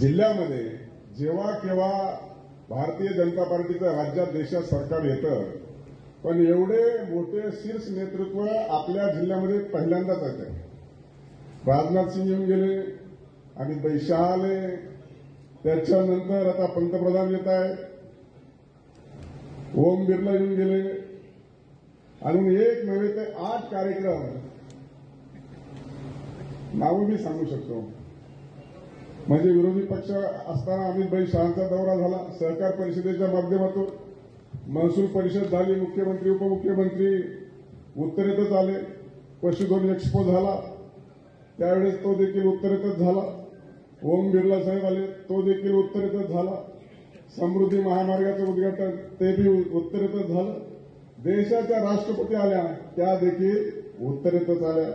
जिल्ह्यामध्ये जेव्हा केव्हा भारतीय जनता पार्टीचं राज्यात देशात सरकार येतं, पण एवढे मोठे शीर्ष नेतृत्व आपल्या जिल्ह्यामध्ये पहिल्यांदाच येतं। राजनाथ सिंह येऊन गेले, अमित भाई शाह आले, त्याच्यानंतर आता पंतप्रधान येत आहेत, ओम बिर्ला येऊन गेले, अजून एक नवे ते 8 कार्यक्रम नावं मी सांगू शकतो। म्हणजे विरोधी पक्ष असताना अमित भाई शाहचा दौरा झाला, सहकार परिषदेच्या माध्यमातून महसूल परिषद झाली, मुख्यमंत्री उपमुख्यमंत्री उत्तरेतच आले, पशुधन एक्सपो झाला त्यावेळेस तो देखील उत्तरेतच झाला, ओम बिर्ला साहेब आले तो देखील उत्तरेतच झाला, समृद्धी महामार्गाचं उद्घाटन ते भी उत्तरेतच झालं, देशाच्या राष्ट्रपती आल्या त्या देखील उत्तरेतच आल्या,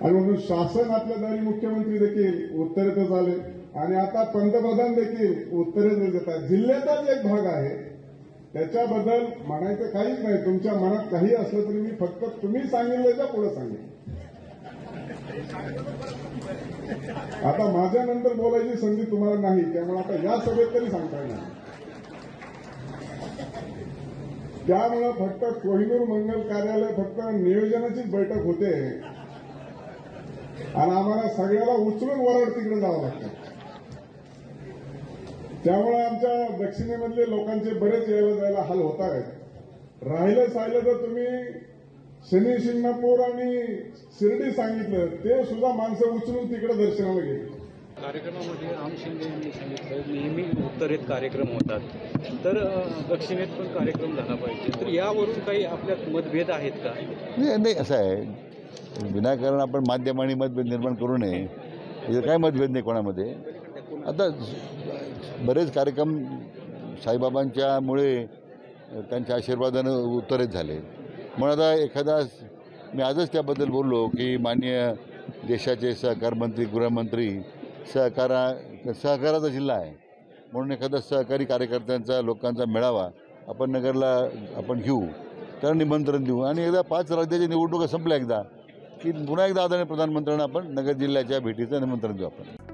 आणि म्हणून शासन आपल्या दारी मुख्यमंत्री देखील उत्तरेतच आले, आणि आता पंतप्रधान देखील उत्तरेतच येतात। जिल्ह्याचाच एक भाग आहे, त्याच्याबद्दल म्हणायचं काहीच नाही। तुमच्या मनात काही असलं तरी मी फक्त तुम्ही सांगितल्याच्या पुढे सांगेन। आता माझ्यानंतर बोलायची संधी तुम्हाला नाही, त्यामुळे आता या सभेत तरी सांगता येणार। त्यामुळे फक्त कोहिनूर मंगल कार्यालय फक्त नियोजनाचीच बैठक होते आणि आम्हाला सगळ्याला उचलून वरड तिकडे जावं लागतं। त्यामुळे आमच्या दक्षिणेमधले लोकांचे बरेच यायला जायला हाल होत आहेत। राहिलं साहिलं तर तुम्ही शनिशिंगणापूर आणि शिरडी सांगितलं, ते सुद्धा माणसं उचलून तिकडे दर्शनाला गेले। कार्यक्रमामध्ये आम शिंदे यांनी सांगितलं नेहमी उत्तरेत कार्यक्रम होतात, तर दक्षिणेत पण कार्यक्रम झाला पाहिजे, तर यावरून काही आपल्यात मतभेद आहेत का? नाही, असं आहे विनाकारण आपण माध्यमांनी मतभेद निर्माण करू नये, याचं काय मतभेद नाही कोणामध्ये। आता बरेच कार्यक्रम साईबाबांच्यामुळे त्यांच्या आशीर्वादानं उत्तरेत झाले। मला एखादा मी आजच त्याबद्दल बोललो की माननीय देशाचे सहकार मंत्री गृहमंत्री सहकाराचा जिल्हा आहे, म्हणून एखादा सहकारी कार्यकर्त्यांचा लोकांचा मेळावा आपण नगरला आपण घेऊ, त्याला निमंत्रण देऊ, आणि एकदा 5 राज्याची निवडणुका संपल्या एकदा की पुन्हा एकदा आदरणीय प्रधानमंत्र्यांना आपण नगर जिल्ह्याच्या भेटीचं निमंत्रण देऊ आपण।